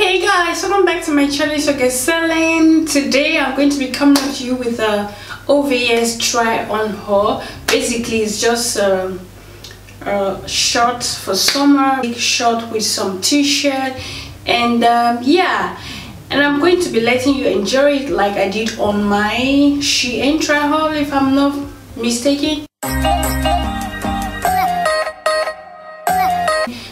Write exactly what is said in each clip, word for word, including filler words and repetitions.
Hey guys, welcome back to my channel. It's okay selling. Today I'm going to be coming at you with a O V S try on haul. Basically it's just a, a short for summer, big short with some t-shirt, and um, yeah, and I'm going to be letting you enjoy it like I did on my Shein try haul, if I'm not mistaken,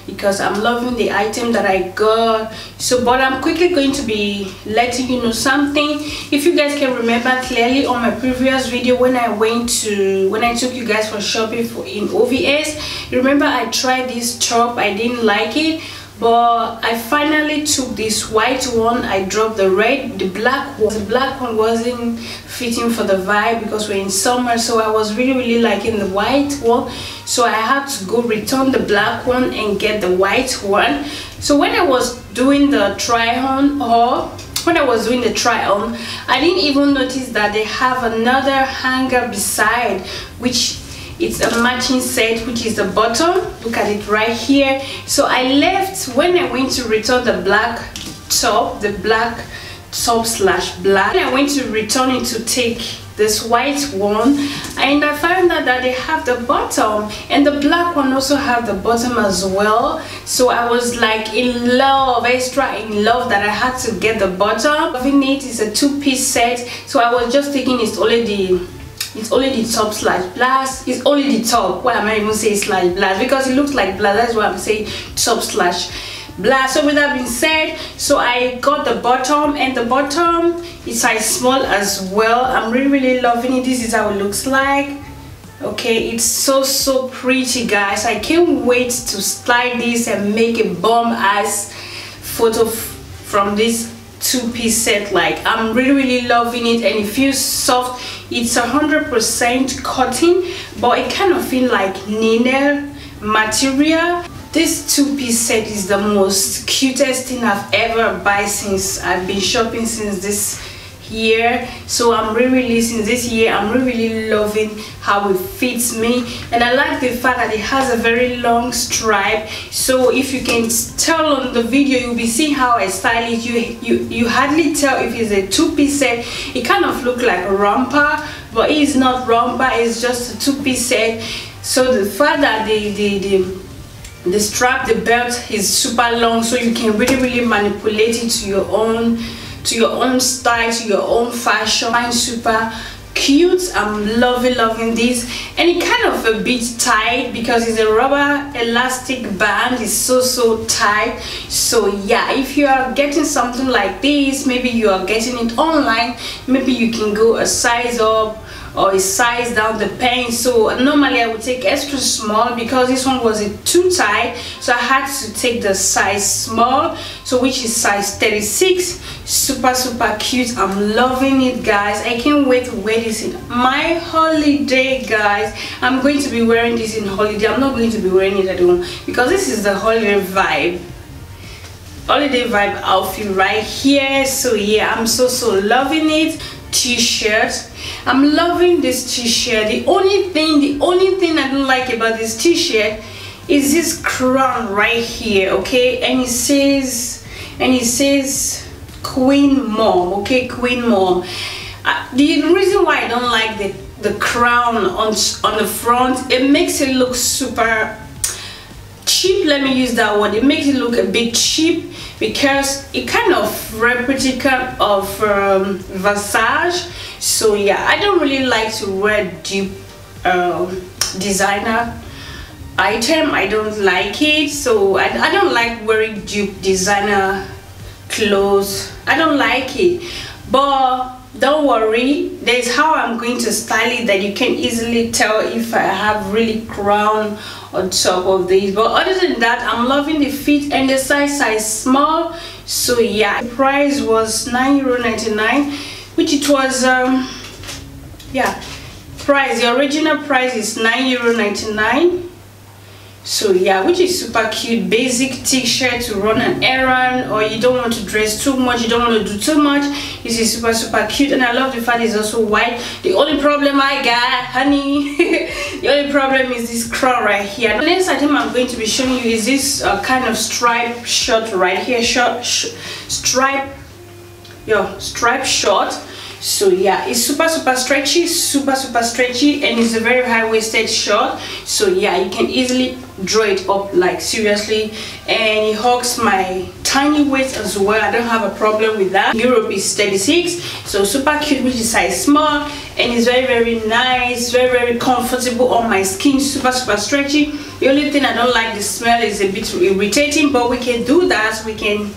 because I'm loving the item that I got. So but I'm quickly going to be letting you know something. If you guys can remember clearly on my previous video, when I went to when I took you guys for shopping for in O V S, remember I tried this top. I didn't like it, but I finally took this white one. I dropped the red. The black one the black one wasn't fitting for the vibe because we're in summer, so I was really really liking the white one, so I had to go return the black one and get the white one. So when I was doing the try on haul when I was doing the try on I didn't even notice that they have another hanger beside, which it's a matching set, which is the bottom. Look at it right here. So I left when I went to return the black top, the black top slash black. When I went to return it to take this white one, and I found out that they have the bottom, and the black one also have the bottom as well. So I was like in love, extra in love, that I had to get the bottom. Loving it. It's a two-piece set, so I was just thinking it's only the It's only the top slash blast. It's only the top. Why am I even saying slash blast? Because it looks like blast. That's why I'm saying top slash blast. So with that being said, so I got the bottom, and the bottom is size small as well. I'm really really loving it. This is how it looks like. Okay, it's so so pretty, guys. I can't wait to style this and make a bomb ass photo from this two-piece set. Like, I'm really really loving it, and it feels soft. It's a hundred percent cotton, but it kind of feels like linen material. This two-piece set is the most cutest thing I've ever buy since I've been shopping since this year. So I'm really really since this year I'm really really loving how it fits me, and I like the fact that it has a very long stripe. So if you can tell on the video, you'll be seeing how I style it. You you you hardly tell if it's a two-piece set. It kind of look like a romper, but it's not romper, it's just a two-piece set. So the fact that the the, the the strap, the belt is super long, so you can really really manipulate it to your own to your own style, to your own fashion. I'm super cute. I'm loving loving this, and it kind of a bit tight because it's a rubber elastic band. It's so so tight. So yeah, if you are getting something like this, maybe you are getting it online, maybe you can go a size up or a size down the paint. So normally I would take extra small because this one was too tight, so I had to take the size small, so which is size thirty-six. Super super cute. I'm loving it, guys. I can't wait to wear this in my holiday, guys. I'm going to be wearing this in holiday. I'm not going to be wearing it at home because this is the holiday vibe holiday vibe outfit right here. So yeah, I'm so so loving it. T-shirt, I'm loving this t-shirt. The only thing the only thing I don't like about this t-shirt is this crown right here. Okay, and it says and it says Queen Mom. Okay, Queen Mom. Uh, the reason why I don't like the the crown on on the front, it makes it look super cheap. Let me use that word. It makes it look a bit cheap because it kind of replica of um, Versace. So yeah, I don't really like to wear deep um, designer item. I don't like it. So I, I don't like wearing deep designer clothes. I don't like it, but don't worry, there's how I'm going to style it that you can easily tell if I have really crown on top of this. But other than that, I'm loving the fit, and the size size small. So yeah, the price was nine euro ninety-nine, which it was um yeah price the original price is nine euro ninety-nine. So yeah, which is super cute. Basic t-shirt to run an errand, or you don't want to dress too much, you don't want to do too much. This is super super cute, and I love the fact it's also white. The only problem I got, honey, the only problem is this crown right here. The next item I'm going to be showing you is this uh, kind of striped shirt right here. Short sh stripe, yo, striped short. So yeah, it's super super stretchy, super super stretchy, and it's a very high-waisted short. So yeah, you can easily draw it up, like seriously, and it hugs my tiny waist as well. I don't have a problem with that. Europe is thirty-six, so super cute, which is size small, and it's very very nice, very very comfortable on my skin, super super stretchy. The only thing I don't like, the smell is a bit irritating, but we can do that, we can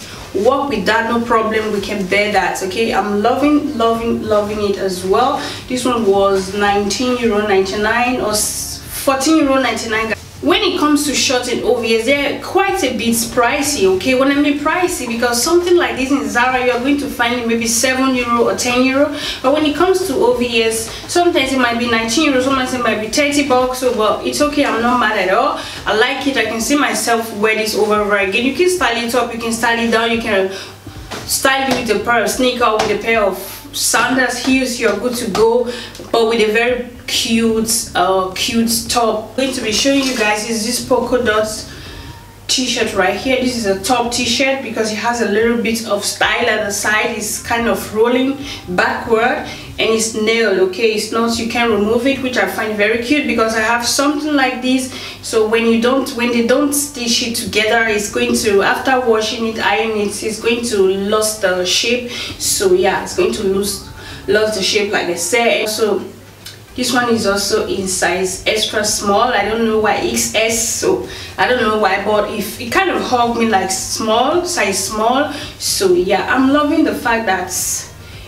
work with that, no problem, we can bear that. Okay, I'm loving loving loving it as well. This one was nineteen euro ninety-nine or fourteen euro ninety-nine. When it comes to shorts in O V S, they're quite a bit pricey. Okay, when I mean pricey, because something like this in Zara, you're going to find it maybe seven euro or ten euro, but when it comes to O V S, sometimes it might be nineteen euro, sometimes it might be thirty bucks. So but it's okay, I'm not mad at all. I like it. I can see myself wear this over and over again. You can style it up, you can style it down, you can style it with a pair of sneaker, with a pair of sandals, heels, you're good to go. But with a very cute uh cute top, I'm going to be showing you guys is this polka dots t-shirt right here. This is a top t-shirt because it has a little bit of style at the side. It's kind of rolling backward and it's nailed. Okay, it's not, you can remove it, which I find very cute because I have something like this. So when you don't, when they don't stitch it together, it's going to, after washing it, ironing it, it's going to lose the shape. So yeah, it's going to lose lose the shape, like I said. So this one is also in size extra small. I don't know why X S, so I don't know why, but if it kind of hugged me, like small, size small. So yeah, I'm loving the fact that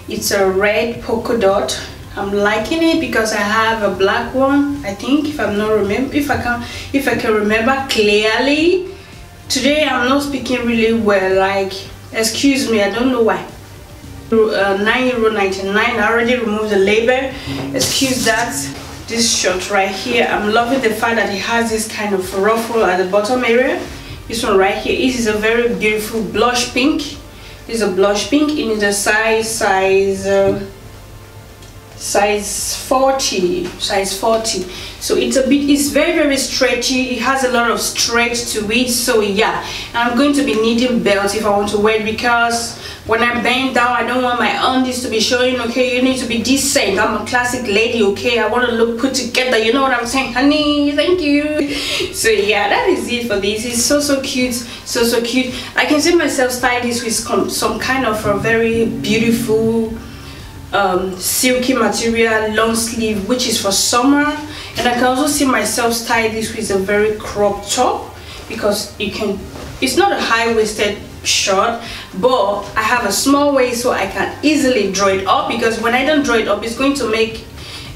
it's a red polka dot. I'm liking it because I have a black one, I think, if I'm not remember, if I can, if I can remember clearly. Today I'm not speaking really well. Like, excuse me, I don't know why. Uh, nine euro ninety-nine. I already removed the label, excuse that. This shirt right here, I'm loving the fact that it has this kind of ruffle at the bottom area. This one right here, this is a very beautiful blush pink. This is a blush pink, it is a size size uh, size forty, size forty. So it's a bit, it's very very stretchy, it has a lot of stretch to it. So yeah, I'm going to be needing belts if I want to wear it, because when I bend down, I don't want my undies to be showing. Okay, you need to be decent. I'm a classic lady. Okay, I want to look put together, you know what I'm saying, honey. Thank you. So yeah, that is it for this. It's so so cute, so so cute. I can see myself styling this with some kind of a very beautiful Um, silky material, long sleeve, which is for summer. And I can also see myself style this with a very crop top, because you can, it's not a high-waisted short, but I have a small waist, so I can easily draw it up, because when I don't draw it up, it's going to make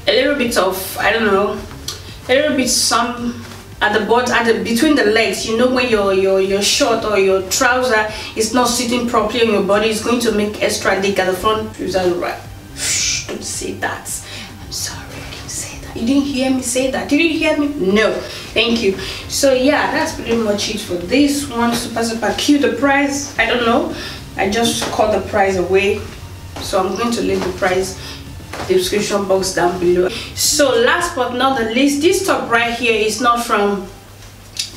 a little bit of, I don't know, a little bit some at the bottom, at the between the legs, you know, when your your your short or your trouser is not sitting properly on your body, it's going to make extra thick at the front. Is that right? Don't say that. I'm sorry, I didn't say that. You didn't hear me say that. Did you hear me? No, thank you. So yeah, that's pretty much it for this one. Super super cute. The price, I don't know, I just caught the price away, so I'm going to leave the price description box down below. So last but not the least, this top right here is not from,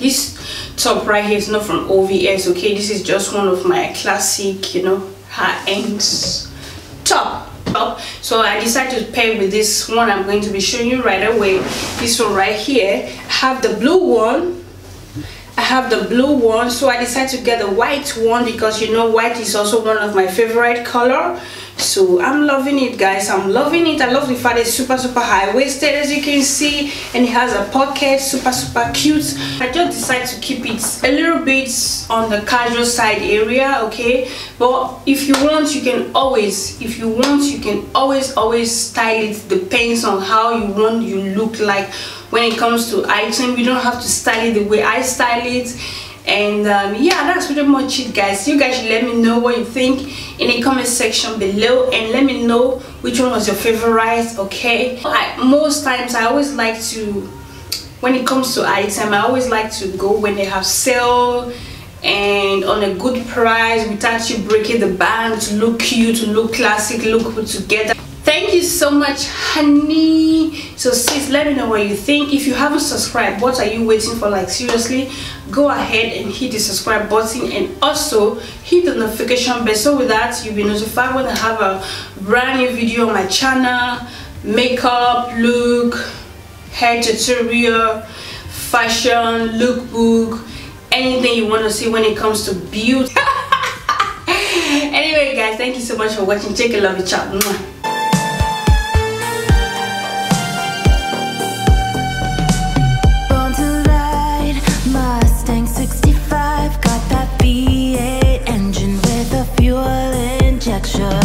this top right here is not from O V S. Okay, this is just one of my classic, you know, high-end top. So I decided to pair with this one I'm going to be showing you right away. This one right here, I have the blue one, I have the blue one, so I decided to get the white one, because you know white is also one of my favorite color. So I'm loving it, guys, I'm loving it. I love the fact it's super super high-waisted, as you can see, and it has a pocket, super super cute. I just decided to keep it a little bit on the casual side area. Okay, but if you want, you can always, if you want, you can always always style it, depends on how you want you look like. When it comes to item, you don't have to style it the way I style it. And um, yeah, that's pretty much it, guys. You guys should let me know what you think in the comment section below, and let me know which one was your favorite. Okay, I, most times I always like to when it comes to item, I always like to go when they have sale and on a good price without you breaking the bank to look cute, to look classic, look put together. Thank you so much, honey. So sis, let me know what you think. If you haven't subscribed, what are you waiting for? Like seriously, go ahead and hit the subscribe button and also hit the notification bell, so with that you'll be notified when I have a brand new video on my channel. Makeup, look, hair tutorial, fashion, lookbook, anything you want to see when it comes to beauty. Anyway guys, thank you so much for watching. Take a lovely chat. Sure.